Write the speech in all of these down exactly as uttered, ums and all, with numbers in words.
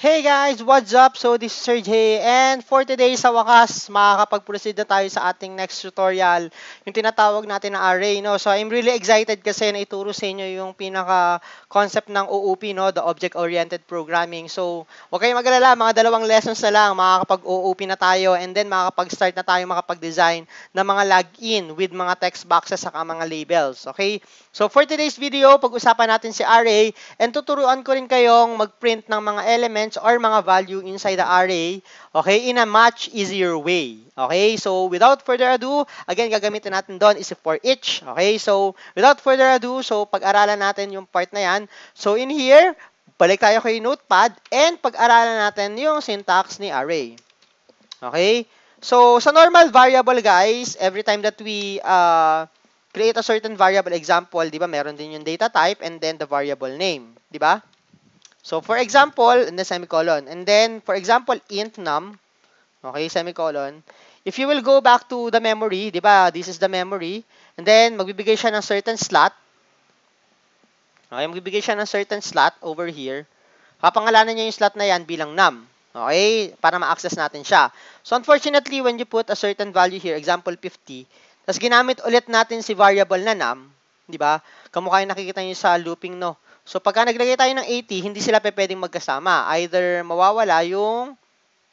Hey guys! What's up? So this is Sir Jay, and for today, sa wakas, makakapag-proceed na tayo sa ating next tutorial, yung tinatawag natin na array, no? So I'm really excited kasi na ituro sa inyo yung pinaka-concept ng O O P, no? The Object-Oriented Programming. So huwag kayong mag-alala, mga dalawang lessons na lang, makakapag-O O P na tayo, and then makakapag-start na tayo makapag-design ng mga login with mga text boxes saka mga labels, okay? So for today's video, pag-usapan natin si array, and tuturuan ko rin kayong mag-print ng mga elements or mga value inside the array, okay, in a much easier way. Okay, so without further ado, again, gagamitin natin doon is for each. Okay, so without further ado, so pag-aralan natin yung part na yan. So in here, balik tayo kay notepad and pag-aralan natin yung syntax ni array. Okay, so sa normal variable, guys, every time that we uh, create a certain variable, example, di ba, meron din yung data type and then the variable name, di ba? So, for example, and then semicolon. And then, for example, int num. Okay, semicolon. If you will go back to the memory, di ba, this is the memory. And then, magbibigay siya ng certain slot. Okay, magbibigay siya ng certain slot over here. Kapangalanan niya yung slot na yan bilang num. Okay, para ma-access natin siya. So, unfortunately, when you put a certain value here, example fifty, tas ginamit ulit natin si variable na num, di ba? Kamukha yung nakikita niyo sa looping, no? So, pagka naglagay tayo ng eighty, hindi sila pwedeng magkasama. Either mawawala yung,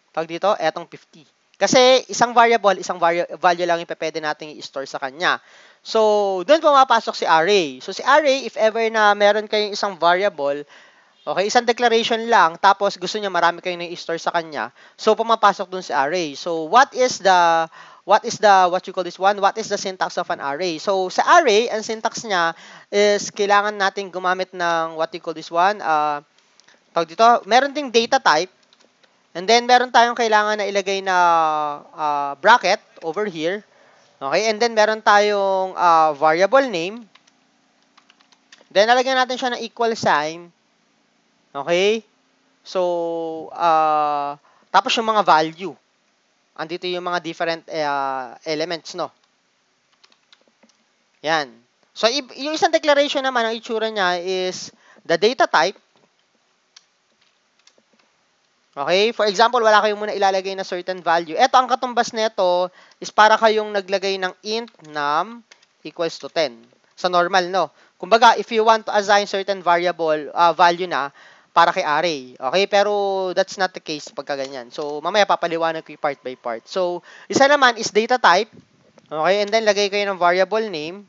tawag dito, etong fifty. Kasi, isang variable, isang value lang yung pwede natin i-store sa kanya. So, doon pumapasok si array. So, si array, if ever na meron kayong isang variable, okay, isang declaration lang, tapos gusto niya marami kayong na-i-store sa kanya, so, pumapasok doon si array. So, what is the... What is the, what you call this one? What is the syntax of an array? So, sa array, ang syntax niya is kailangan natin gumamit ng, what you call this one? Uh, tawag dito, meron ding data type. And then, meron tayong kailangan na ilagay na uh, bracket over here. Okay? And then, meron tayong uh, variable name. Then, nalagyan natin siya ng equal sign. Okay? So, uh, tapos yung mga value. Andito yung mga different uh, elements, no? Yan. So, yung isang declaration naman, ang itsura niya is the data type. Okay? For example, wala kayong muna ilalagay na certain value. Ito, ang katumbas nito is para kayong naglagay ng int num equals to ten. Sa normal, no? Kumbaga, if you want to assign certain variable uh, value na, para kay array. Okay? Pero that's not the case pagka ganyan. So, mamaya papaliwanag ko part by part. So, isa naman is data type. Okay? And then, lagay kayo ng variable name.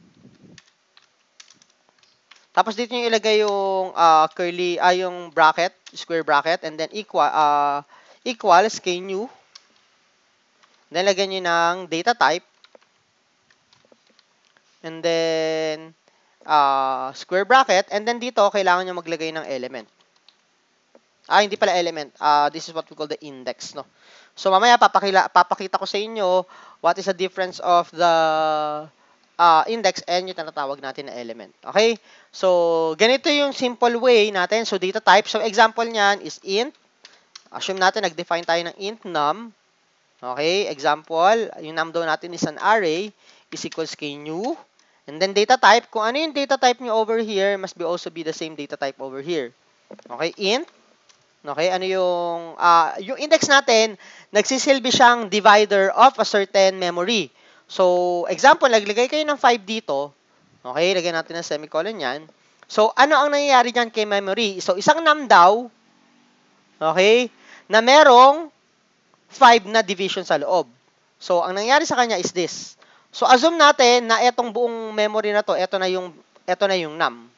Tapos, dito nyo ilagay yung uh, curly, ah, yung bracket, square bracket, and then equal, uh, equals kay new. Then, lagay nyo ng data type. And then, uh, square bracket, and then dito, kailangan nyo maglagay ng element. Ah, hindi pala element. Uh, this is what we call the index, no? So, mamaya papakila, papakita ko sa inyo what is the difference of the uh, index and yung tinatawag natin na element. Okay? So, ganito yung simple way natin. So, data type. So, example niyan is int. Assume natin, nag-define tayo ng int num. Okay? Example, yung num daw natin is an array is equals kay new. And then, data type. Kung ano yung data type nyo over here, must be also be the same data type over here. Okay? Int. Okay, ano yung, uh, yung index natin, nagsisilbi siyang divider of a certain memory. So, example, naglagay kayo ng five dito. Okay, lagyan natin ng semicolon yan. So, ano ang nangyayari dyan kay memory? So, isang num daw, okay, na merong five na division sa loob. So, ang nangyayari sa kanya is this. So, assume natin na etong buong memory na to, eto na yung, eto na yung num.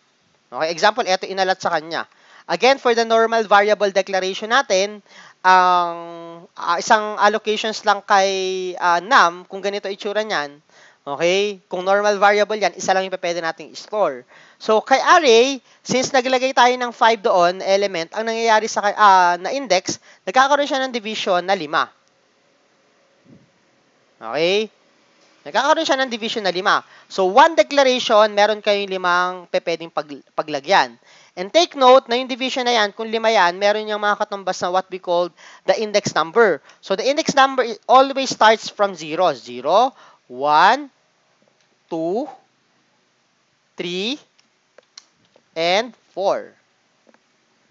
Okay, example, eto inalat sa kanya. Again, for the normal variable declaration natin, ang um, uh, isang allocations lang kay uh, num, kung ganito itsura niyan, okay? Kung normal variable yan, isa lang yung pwede nating i-store. So, kay array, since naglagay tayo ng five doon, element, ang nangyayari sa uh, na index, nagkakaroon siya ng division na five. Okay? Nagkakaroon siya ng division na five. So, one declaration, meron kayong limang pwedeng pag paglagyan. And take note na yung division na yan, kung lima yan, meron yung mga katumbas na what we call the index number. So, the index number always starts from zero. zero, one, two, three, and four.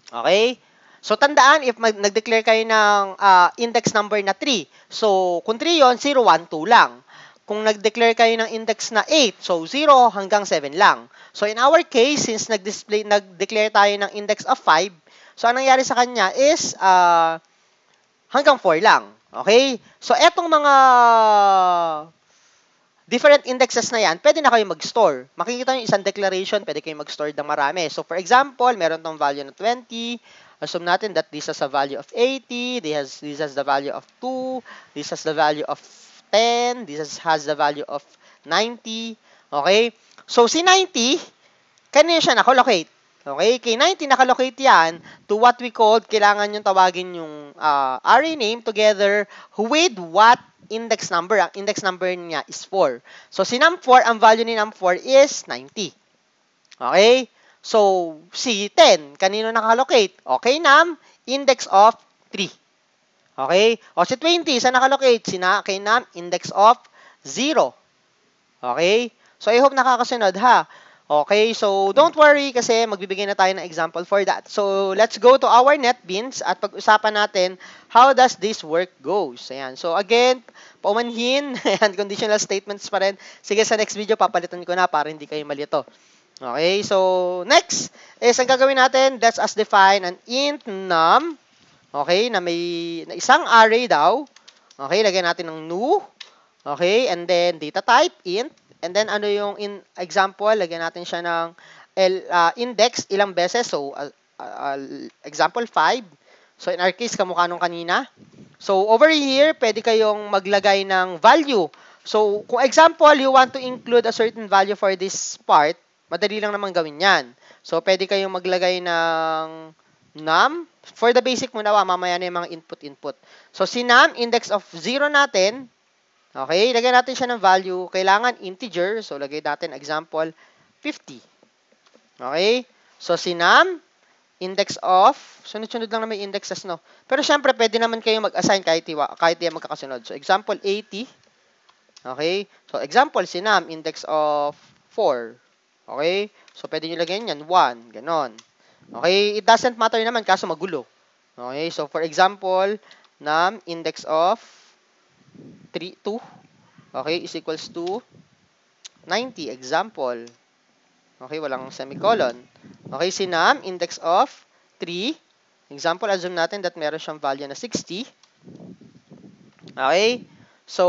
Okay? So, tandaan, if nag-declare kayo ng uh, index number na three, so, kung three yun, zero, one, two lang. Kung nag-declare kayo ng index na eight, so, zero hanggang seven lang. So, in our case, since nag-display, nag-declare tayo ng index of five, so, anong nangyari sa kanya is uh, hanggang four lang. Okay? So, etong mga different indexes na yan, pwede na kayo mag-store. Makikita nyo isang declaration, pwede kayo mag-store ng marami. So, for example, meron tong value na twenty, assume natin that this has a value of eighty, this has, this has the value of two, this has the value of ten, this has, has the value of ninety. Okay? So, si ninety, kanina siya nakolocate. Okay? Kay ninety, nakolocate yan to what we called, kailangan yung tawagin yung uh, array name together with what index number. Ang index number niya is four. So, si num four, ang value ni num four is ninety. Okay? So, si ten, kanino nakalocate? Okay, num, index of three. Okay? O si twenty, saan nakalocate? Si na, kay num, index of zero. Okay? So, I hope nakakasunod, ha? Okay, so don't worry kasi magbibigay na tayo ng example for that. So, let's go to our NetBeans at pag-usapan natin how does this work goes. Ayan. So, again, paumanhin, ayan, conditional statements pa rin. Sige, sa next video, papalitan ko na para hindi kayo malito. Okay, so next is ang gagawin natin, let's us define an int num, okay, na may na isang array daw. Okay, lagyan natin ng new, okay, and then data type, int, and then ano yung in example, lagyan natin siya ng L, uh, index ilang beses, so uh, uh, example five. So in our case, kamukha nung kanina. So over here, pwede kayong maglagay ng value. So kung example, you want to include a certain value for this part, madali lang naman gawin yan. So, pwede kayong maglagay ng num. For the basic muna, mamaya na yung mga input-input. So, si num, index of zero natin. Okay, lagyan natin siya ng value. Kailangan integer. So, lagay natin example fifty. Okay? So, si num, index of, sunod-sunod lang na may indexes, no? Pero, syempre, pwede naman kayong mag-assign kahit, kahit yung magkakasunod. So, example eighty. Okay? So, example, si num, index of four. Okay? So, pwede nyo lagyan yan. one. Ganon. Okay? It doesn't matter naman kaso magulo. Okay? So, for example, num index of three, two. Okay? Is equals to ninety. Example. Okay? Walang semicolon. Okay? Si num index of three. Example, assume natin that meron siyang value na sixty. Okay? So,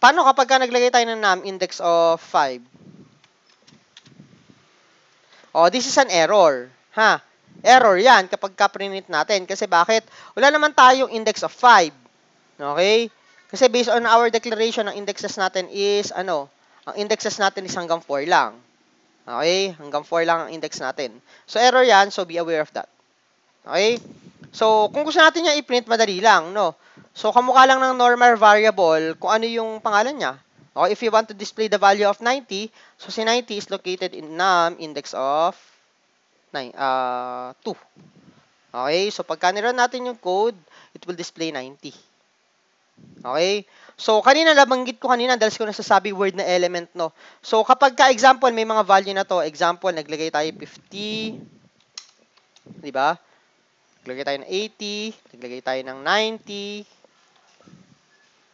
paano kapag ka naglagay tayo ng num index of five? Oh, this is an error. Ha? Error yan kapag ka-print natin. Kasi bakit? Wala naman tayong index of five. Okay? Kasi based on our declaration, ang indexes natin is, ano, ang indexes natin is hanggang four lang. Okay? Hanggang four lang ang index natin. So, error yan. So, be aware of that. Okay? So, kung gusto natin niya i-print, madali lang, no? So, kamukha lang ng normal variable kung ano yung pangalan niya. Okay, if you want to display the value of ninety, so si ninety is located in num index of nine, uh, two. Okay, so pagka nirun natin yung code, it will display ninety. Okay, so kanina nabanggit ko kanina dahil ko nasasabi word na element, no. So kapag ka example, may mga value na to. Example, naglagay tayo fifty, di ba? Naglagay tayo ng eighty, naglagay tayo ng ninety.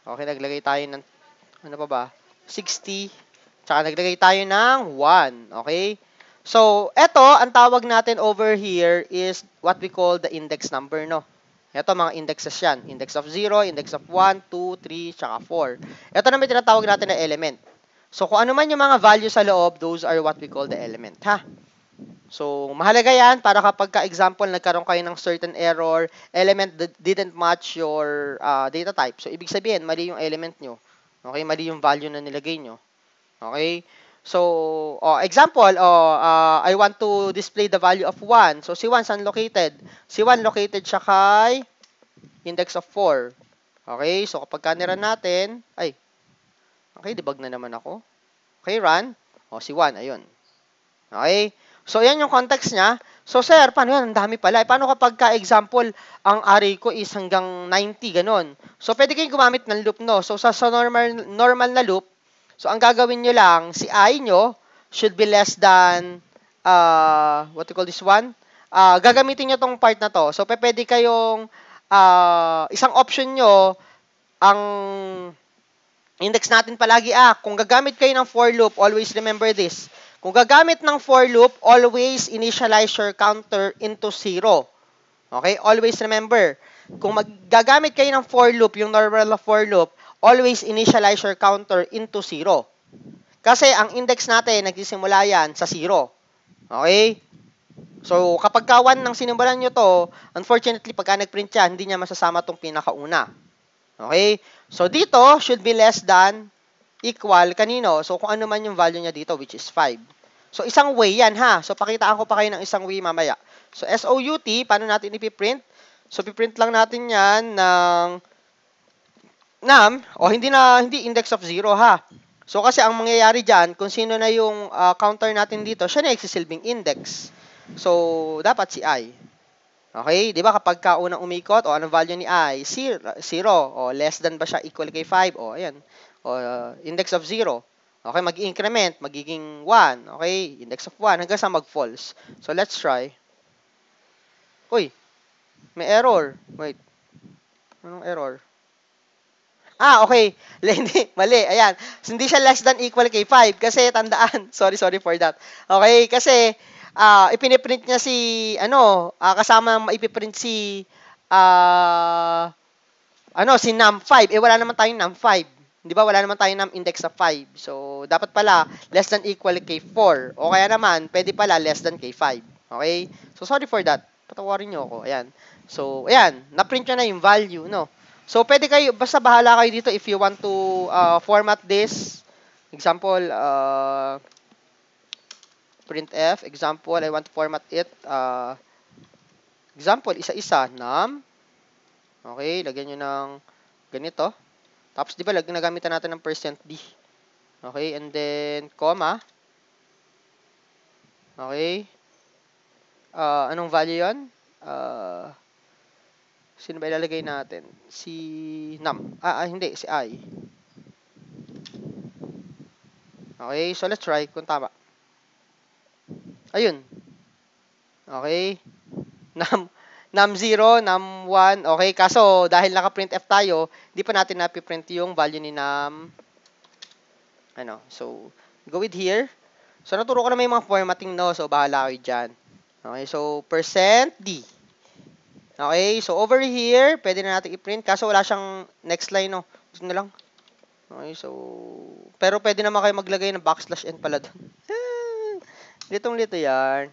Okay, naglagay tayo ng ano pa ba? sixty. Tsaka naglagay tayo ng one. Okay? So, eto, ang tawag natin over here is what we call the index number, no? Eto, mga indexes yan. Index of zero, index of one, two, three, tsaka four. Eto na may tinatawag natin na element. So, kung ano man yung mga value sa loob, those are what we call the element, ha? So, mahalaga yan para kapag ka-example, nagkaroon kayo ng certain error, element that didn't match your uh, data type. So, ibig sabihin, mali yung element nyo. Okay, mali yung value na nilagay nyo. Okay? So, oh, example, oh, uh, I want to display the value of one. So, si one, saan located? Si one located siya kay index of four. Okay? So, kapag ka-run natin, ay, okay, debug na naman ako. Okay, run. Oh, si one, ayun. Okay? So, yan yung context niya. So, sir, paano yan? Ang dami pala. E, paano kapag ka-example, ang array ko is hanggang ninety, ganun? So, pwede kayong gumamit ng loop, no? So, sa, sa normal, normal na loop, so, ang gagawin nyo lang, si I nyo should be less than, uh, what you call this one? uh, gagamitin nyo tong part na to. So, pwede kayong, uh, isang option nyo, ang index natin palagi, ah, kung gagamit kayo ng for loop, always remember this. Kung gagamit ng for loop, always initialize your counter into zero. Okay? Always remember. Kung magagamit kayo ng for loop, yung normal na for loop, always initialize your counter into zero. Kasi ang index natin, nagsisimula yan sa zero. Okay? So, kapag ka one ng sinimulan nyo to, unfortunately, pagka nag-print yan, hindi niya masasama itong pinakauna. Okay? So, dito, should be less than equal kanino? So, kung ano man yung value niya dito, which is five. So, isang way yan, ha? So, pakitaan ko pa kayo ng isang way mamaya. So, S O U T, paano natin ipiprint? So, piprint lang natin yan ng nam, o hindi na, hindi index of zero, ha? So, kasi ang mangyayari dyan, kung sino na yung uh, counter natin dito, siya na nagsisilbing index. So, dapat si I. Okay? Di ba? Kapag kaunang umikot, o anong value ni I? Zero. O, less than ba siya? Equal kay five. O, ayan. O, uh, index of zero. Okay, mag-increment, magiging one. Okay, index of one hanggang sa mag-false. So, let's try. Uy, may error. Wait. Anong error? Ah, okay. Hindi, mali. Ayan. So, hindi siya less than equal kay five. Kasi, tandaan. Sorry, sorry for that. Okay, kasi, uh, ipiniprint niya si, ano, uh, kasama ipiprint si, uh, ano, si num five. Eh, wala naman tayong num five. Di ba? Wala naman tayo ng index of five. So, dapat pala, less than equal kay four. O kaya naman, pwede pala, less than kay five. Okay? So, sorry for that. Patawarin nyo ako. Ayan. So, ayan. Naprint nyo na yung value, no? So, pwede kayo, basta bahala kayo dito if you want to uh, format this. Example, uh, printf. Example, I want to format it. Uh, example, isa-isa. Num. Okay? Lagyan nyo ng ganito. Tapos, di ba, nagamitan natin ng percent %d. Okay, and then, comma. Okay. Uh, anong value yun? Uh, sino ba ilalagay natin? Si num. Ah, ah, hindi, si I. Okay, so let's try kung tama. Ayun. Okay. Num. Num zero, num one, okay, kaso dahil naka-printf tayo, hindi pa natin napiprint yung value ni num, ano, so, go with here. So, naturo ko na may mga formatting, no, so, bahala kayo dyan. Okay, so, percent %d. Okay, so, over here, pwede na natin i-print, kaso wala siyang next line, no, gusto na lang. Okay, so, pero pwede naman kayo maglagay ng backslash n pala doon. Litong-lito yan.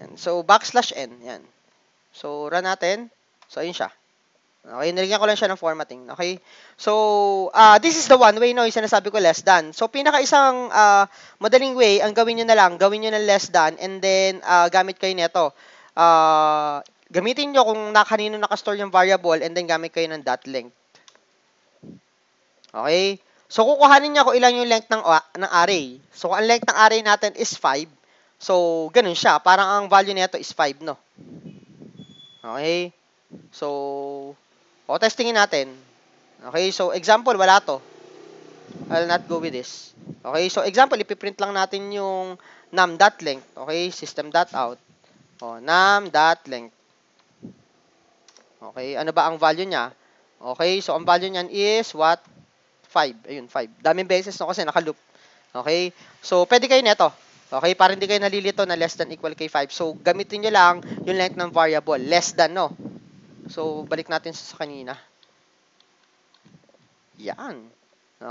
Yan. So, backslash n, yan. So, run natin. So, ayun siya. Okay, nilagyan ko lang siya ng formatting. Okay? So, uh, this is the one way, no? Yung sinasabi ko, less than. So, pinaka-isang uh, madaling way, ang gawin nyo na lang, gawin nyo ng less than, and then, uh, gamit kayo nito. Uh, gamitin nyo kung na, kanino nakastore yung variable, and then gamit kayo ng dot length. Okay? So, kukuhanin nyo kung ilan yung length ng, uh, ng array. So, ang length ng array natin is five. So, ganun siya. Parang ang value nito is five, no? Okay? So, o, testingin natin. Okay? So, example, wala to. I'll not go with this. Okay? So, example, ipiprint lang natin yung num.length. Okay? System.out. O, num.length. Okay? Ano ba ang value niya? Okay? So, ang value niyan is what? five. Ayun, five. Daming beses, no? Kasi naka-loop. Okay? So, pwede kayo neto. Okay, para hindi kayo nalilito na less than equal kay five. So, gamitin nyo lang yung length ng variable. Less than, no? So, balik natin sa kanina. Yan.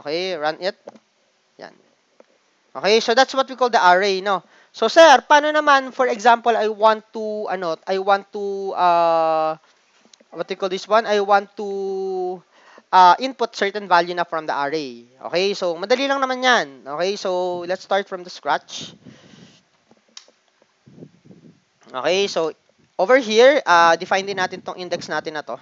Okay, run it. Yan. Okay, so that's what we call the array, no? So, sir, paano naman, for example, I want to, ano, I want to, uh, what do you call this one? I want to uh, input certain value na from the array. Okay, so, madali lang naman yan. Okay, so, let's start from the scratch. Okay, so, over here, uh, define din natin tong index natin na to.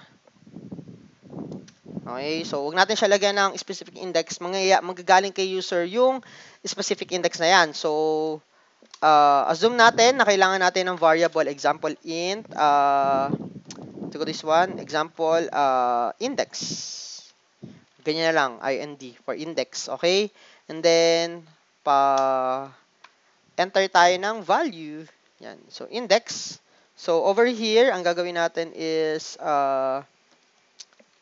Okay, so, huwag natin siya lagyan ng specific index. Mangyaya, magagaling kay user yung specific index na yan. So, uh, assume natin na kailangan natin ng variable. Example, int, uh, to go this one, example, uh, index. Ganyan na lang, ind for index. Okay, and then, pa, enter tayo ng value. Yan, so, index. So over here, ang gagawin natin is uh,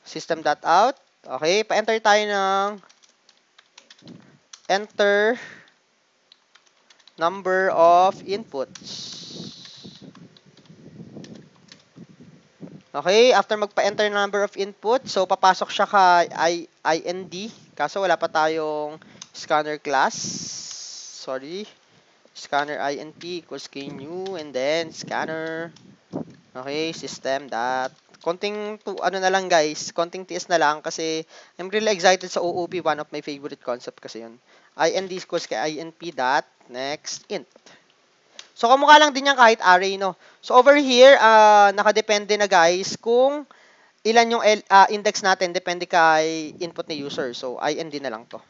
system.out. Okay, pa-enter tayo ng enter number of inputs. Okay, after magpa-enter number of input, so papasok siya ka I N D, kaso wala pa tayong scanner class. Sorry. Scanner I N P equals new and then scanner. Okay, system dot. Konting to, ano na lang guys, konting tiis na lang kasi I'm really excited sa O O P, one of my favorite concept kasi yun. I N D equals kay I N P dot next int. So, kamukha lang din yan kahit array, no? So, over here, uh, nakadepende na, guys, kung ilan yung L, uh, index natin, depende kay input ni user. So, I N D na lang to.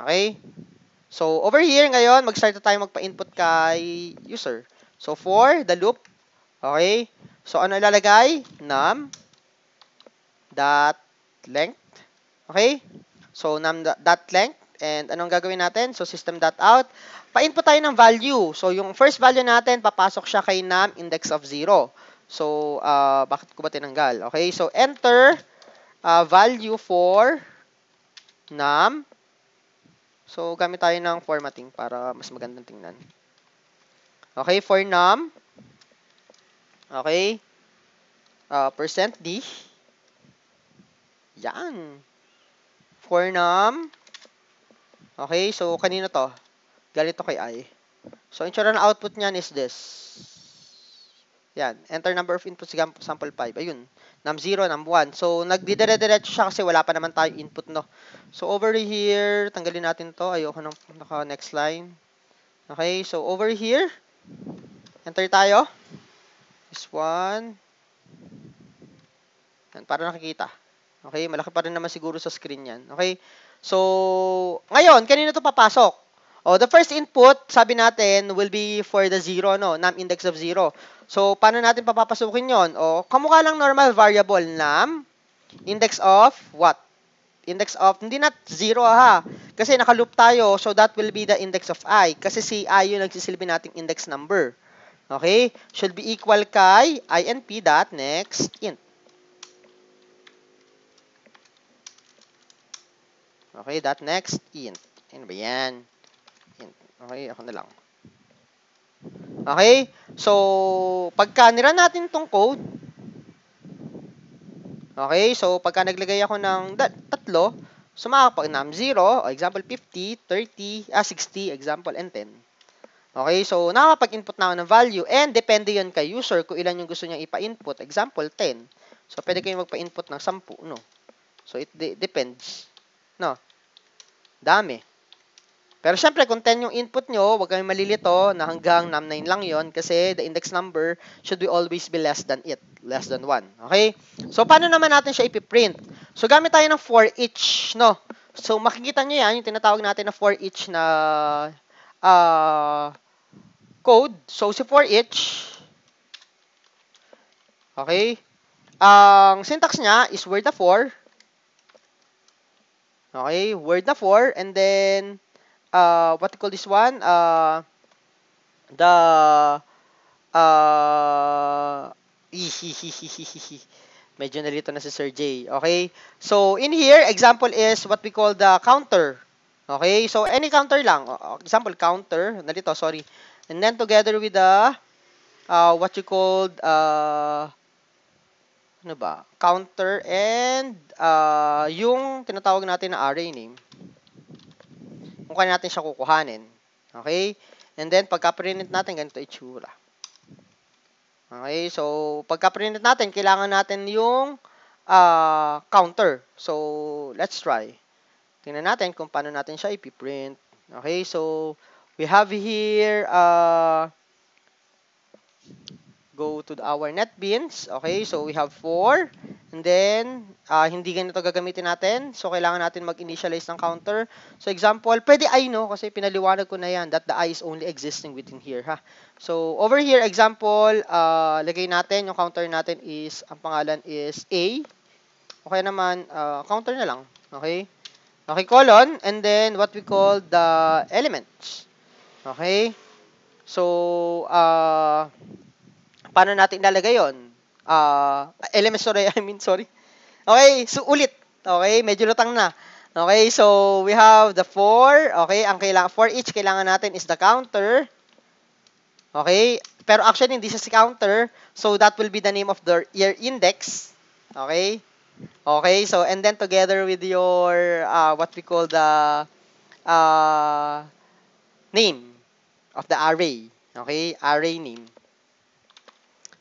Okay? So, over here, ngayon, mag-start na tayo magpa-input kay user. So, for the loop, okay? So, ano ilalagay? Num dot length. Okay? So, num dot length. And anong gagawin natin? So, system.out. Pa-input tayo ng value. So, yung first value natin, papasok siya kay num index of zero. So, uh, bakit ko ba tinanggal? Okay, so, enter uh, value for num. So, gamit tayo ng formatting para mas magandang tingnan. Okay, for num. Okay. Uh, percent %d. Yan. For num. Okay, so kanino to? Galing to kay I. So, ensure na output niyan is this. Yan. Enter number of inputs, sample five. Ayun. Num zero, num one. So, nagdidire-diretso siya kasi wala pa naman tayo input, no? So, over here, tanggalin natin to. Ayoko nang naka-next line. Okay, so over here, enter tayo. This one. Yan, para nakikita. Okay, malaki pa rin naman siguro sa screen yan. Okay, so, ngayon, kanina ito papasok? Oh, the first input, sabi natin, will be for the zero, no? Num index of zero. So, paano natin papapasukin yon? Oh, kamukha lang normal variable, num index of what? Index of, hindi na zero, ha? Kasi nakaloop tayo, so that will be the index of I. Kasi si I yung nagsisilbi nating index number. Okay? Should be equal kay I N P.next int. Okay, that next, int. Ano ba yan? Int. Okay, ako na lang. Okay, so, pagka nirun natin tong code, okay, so, pagka naglagay ako ng tatlo, so, makakapag num zero, example fifty, thirty, ah, sixty, example, and ten. Okay, so, nakakapag-input na ako ng value, and depende yan kay user kung ilan yung gusto niyang ipa-input, example, ten. So, pwede kayong magpa-input ng ten, no? So, it de depends. No? Dami. Pero syempre, kung ten yung input nyo, huwag kayong malilito na hanggang num nine lang yon kasi the index number should be always be less than it, less than one. Okay? So, paano naman natin siya ipiprint? So, gamit tayo ng for each, no? So, makikita nyo yan, yung tinatawag natin na for each na uh, code. So, si for each, okay? Ang syntax niya is word na for. Okay, word na for, and then, uh, what do you call this one? Uh, the, uh, medyo nalito na si Sir Jay. Okay, so in here, example is what we call the counter. Okay, so any counter lang. Example, counter, nalito, sorry. And then together with the, uh, what you called, uh, ano ba? Counter and uh, yung tinatawag natin na array name. Kung kaya natin siya kukuhanin. Okay? And then, pagka-print natin, ganito itsura. Okay? So, pagka-print natin, kailangan natin yung uh, counter. So, let's try. Tingnan natin kung paano natin siya ipiprint. Okay? So, we have here uh, go to our NetBeans. Okay, so we have four. And then, uh, hindi ganito gagamitin natin. So, kailangan natin mag-initialize ng counter. So, example, pwede I, no? Kasi pinaliwanag ko na yan that the I is only existing within here, ha? So, over here, example, uh, lagay natin, yung counter natin is, ang pangalan is A. Okay naman, uh, counter na lang. Okay? Okay, colon. And then, what we call the elements. Okay? So, uh... paano natin ilalagay yun? Uh, elements, sorry, I mean, sorry. Okay, so ulit. Okay, medyo lutang na. Okay, so we have the four. Okay, ang kailangan, for each, kailangan natin is the counter. Okay, pero actually, this is counter. So that will be the name of the, your index. Okay. Okay, so and then together with your uh, what we call the uh, name of the array. Okay, array name.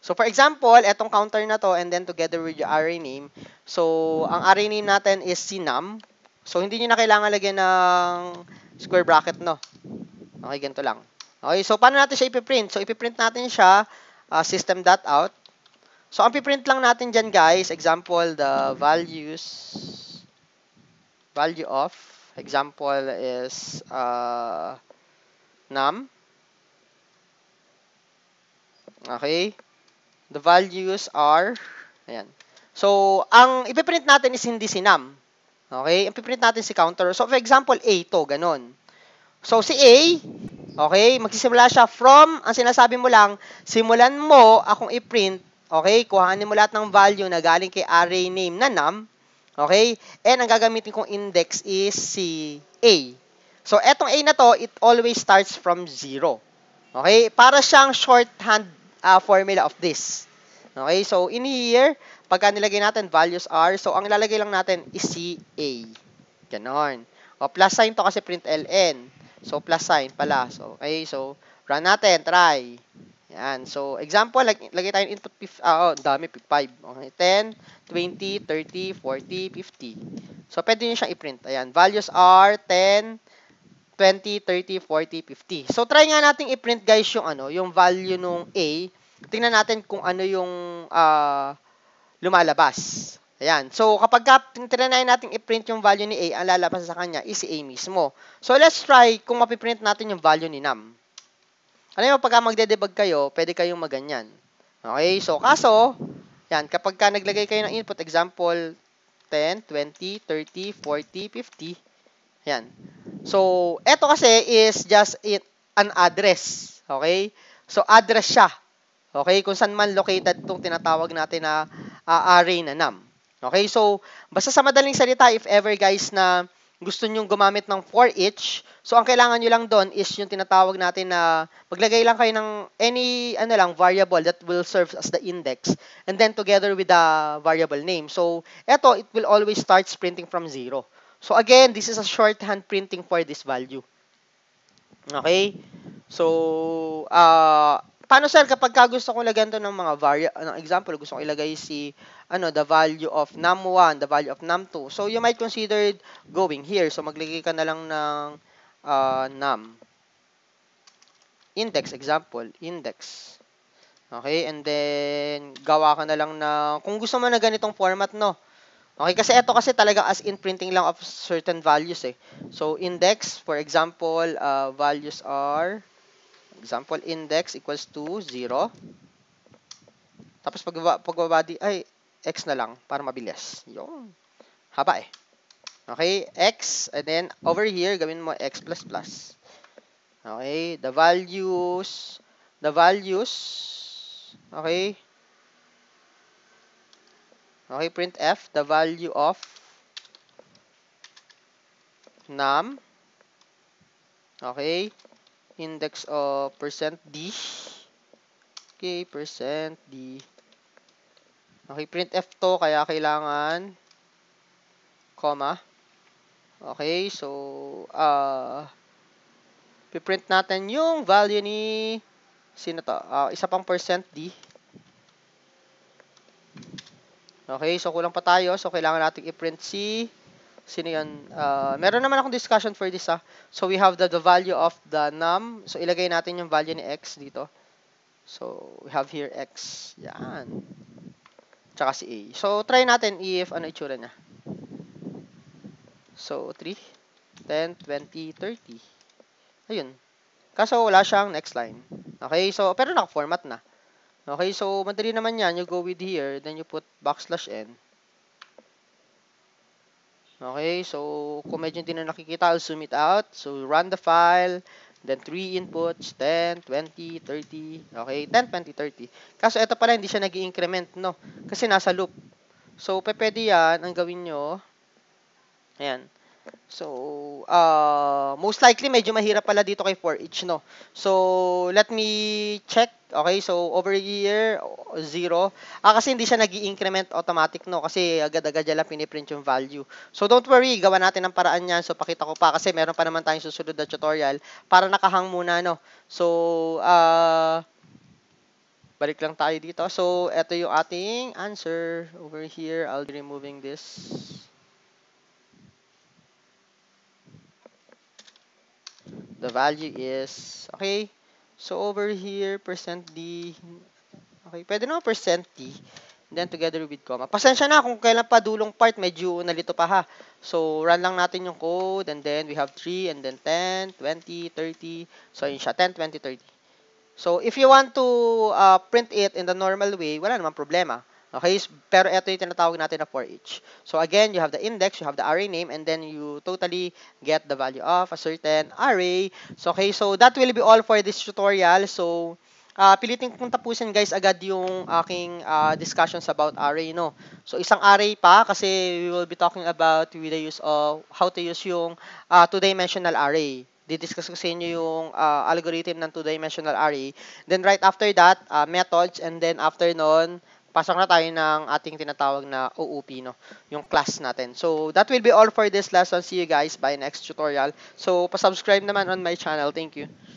So for example, etong counter na to and then together with your array name. So ang array name natin is sinum. So hindi nyo na kailangan lagyan ng square bracket, no? Okay, ganito lang. Okay, so paano natin siya ipiprint? So ipiprint natin siya uh, system.out. So, ang piprint lang natin dyan, guys, example, the values, value of, example is uh, num. Okay. The values are, ayan. So, ang ipiprint natin is hindi si num. Okay. Ang piprint natin si counter. So, for example, A to, ganun. So, si A, okay, magsisimula siya from, ang sinasabi mo lang, simulan mo akong iprint. Okay, kuhanin mo lahat ng value na galing kay array name na num. Okay, and ang gagamitin kong index is si A. So, etong A na to, it always starts from zero. Okay, para siyang shorthand uh, formula of this. Okay, so in here, pagka nilagay natin values are, so ang ilalagay lang natin is si A. Ganon. O, plus sign to kasi println. So, plus sign pala. So, okay, so run natin, try. Yan. So, example, lag lagay tayo input, ah, oh, dami, five. Okay, ten, twenty, thirty, forty, fifty. So, pwede nyo siyang i-print. Ayan, values are ten, twenty, thirty, forty, fifty. So, try nga nating i-print, guys, yung ano, yung value nung A. Tingnan natin kung ano yung uh, lumalabas. Ayan. So, kapag tinanayin natin i-print yung value ni A, ang lalabas sa kanya is si A mismo. So, let's try kung mapiprint natin yung value ni num. Alam mo, pagka magde-debug kayo, pwede kayong maganyan. Okay, so kaso, yan, kapag ka naglagay kayo ng input, example, ten, twenty, thirty, forty, fifty, yan. So, eto kasi is just it, an address. Okay, so address siya. Okay, kung saan man located itong tinatawag natin na uh, array na num. Okay, so, basta sa madaling salita, if ever guys na gusto nyong gumamit ng for each, so ang kailangan nyo lang doon is yung tinatawag natin na maglagay lang kayo ng any ano lang variable that will serve as the index and then together with the variable name. So, eto, it will always start printing from zero. So, again, this is a shorthand printing for this value. Okay? So, uh, paano sir kapag ka gusto kong lagyan to ng mga variable, ng example, gusto kong ilagay si ano, the value of num one, the value of num two. So, you might consider going here. So, maglagay ka na lang ng uh, num. Index, example, index. Okay, and then, gawa ka na lang na, kung gusto mo na ganitong format, no? Okay, kasi ito kasi talaga as in printing lang of certain values, eh. So, index, for example, uh, values are, example, index equals to zero. Tapos, pag, pagbabadi, ay, X na lang para mabilis. Yung haba eh. Okay, X and then over here gawin mo X plus plus. Okay, the values, the values. Okay. Okay, print F, the value of num. Okay, index of percent %d. Okay, percent %d. Okay, print F to, kaya kailangan comma. Okay, so, uh, piprint natin yung value ni, sino to? Uh, isa pang percent %D. Okay, so kulang pa tayo. So, kailangan natin i-print si, sino yan? Uh, meron naman akong discussion for this, ah. So, we have the, the value of the num. So, ilagay natin yung value ni X dito. So, we have here X. Yan. Tsaka si A. So, try natin if ano itsura niya. So, three, ten, twenty, thirty. Ayun. Kaso, wala siyang next line. Okay, so, pero naka-format na. Okay, so, madali naman yan. You go with here, then you put backslash N. Okay, so, kung medyo hindi na nakikita, I'll zoom it out. So, run the file, Then, three inputs, ten, twenty, thirty. Okay, ten, twenty, thirty. Kaso, ito pala, hindi siya nag-increment, no? Kasi nasa loop. So, pwede yan, ang gawin nyo. Ayan. So, uh, most likely, medyo mahirap pala dito kay for each, no? So, let me check. Okay, so, over here, zero. Ah, kasi hindi siya nag-increment automatic, no? Kasi agad-agad lang piniprint yung value. So, don't worry, gawa natin ang paraan yan. So, pakita ko pa kasi meron pa naman tayong susunod na tutorial para nakahang muna, no? So, ah... Uh, balik lang tayo dito. So, ito yung ating answer. Over here, I'll be removing this. The value is, okay. So, over here, percent D. Okay, pwede naman percent D. Then, together with comma. Pasensya na kung kailan pa dulong part, medyo nalito pa ha. So, run lang natin yung code. And then, we have three. And then, ten, twenty, thirty. So, yun siya. ten, twenty, thirty. So, if you want to uh, print it in the normal way, wala namang problema. Okay? Pero ito yung tinatawag natin na for each. So, again, you have the index, you have the array name, and then you totally get the value of a certain array. So, okay. So, that will be all for this tutorial. So, uh, pilitin kong tapusin, guys, agad yung aking uh, discussions about array, no? So, isang array pa kasi we will be talking about with the use of how to use yung uh, two-dimensional array. Didiscuss ko sa inyo yung uh, algorithm ng two-dimensional array. Then, right after that, uh, methods. And then, after nun, pasok na tayo ng ating tinatawag na O O P, no? Yung class natin. So, that will be all for this lesson. See you guys by next tutorial. So, pasubscribe naman on my channel. Thank you.